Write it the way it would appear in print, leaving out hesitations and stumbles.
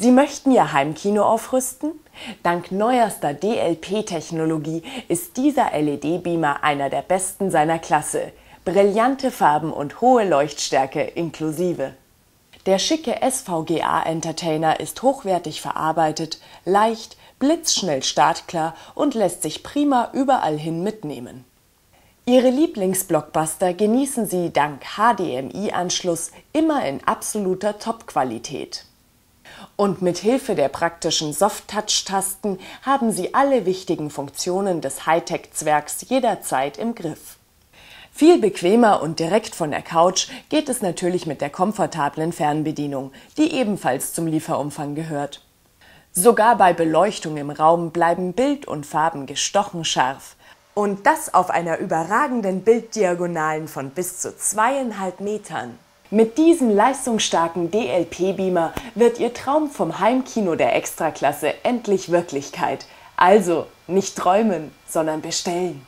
Sie möchten Ihr Heimkino aufrüsten? Dank neuester DLP-Technologie ist dieser LED-Beamer einer der besten seiner Klasse. Brillante Farben und hohe Leuchtstärke inklusive. Der schicke SVGA-Entertainer ist hochwertig verarbeitet, leicht, blitzschnell startklar und lässt sich prima überall hin mitnehmen. Ihre Lieblingsblockbuster genießen Sie dank HDMI-Anschluss immer in absoluter Top-Qualität. Und mit Hilfe der praktischen Soft-Touch-Tasten haben Sie alle wichtigen Funktionen des Hightech-Zwergs jederzeit im Griff. Viel bequemer und direkt von der Couch geht es natürlich mit der komfortablen Fernbedienung, die ebenfalls zum Lieferumfang gehört. Sogar bei Beleuchtung im Raum bleiben Bild und Farben gestochen scharf. Und das auf einer überragenden Bilddiagonalen von bis zu 2,5 Metern. Mit diesem leistungsstarken DLP-Beamer wird Ihr Traum vom Heimkino der Extraklasse endlich Wirklichkeit. Also nicht träumen, sondern bestellen.